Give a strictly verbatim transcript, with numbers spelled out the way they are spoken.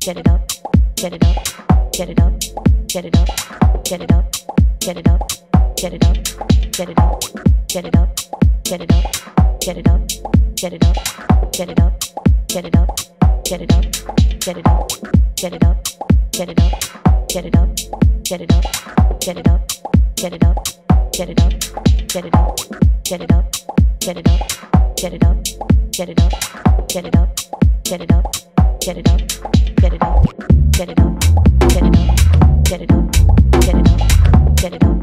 get it up, get it up, get it up, get it up, get it up, get it up, get it up, get it up, get it up, get it up, get it up, get it up, get it up, get it up, get it up, get it up, get it up, get it up, get it up, get it up, get it up, get it up, get it up, get it up, get it up, get it up, get it up, get it up, get it up, get it up, get it up, get it up, get it up, get it up, get it up, get it up, get it up.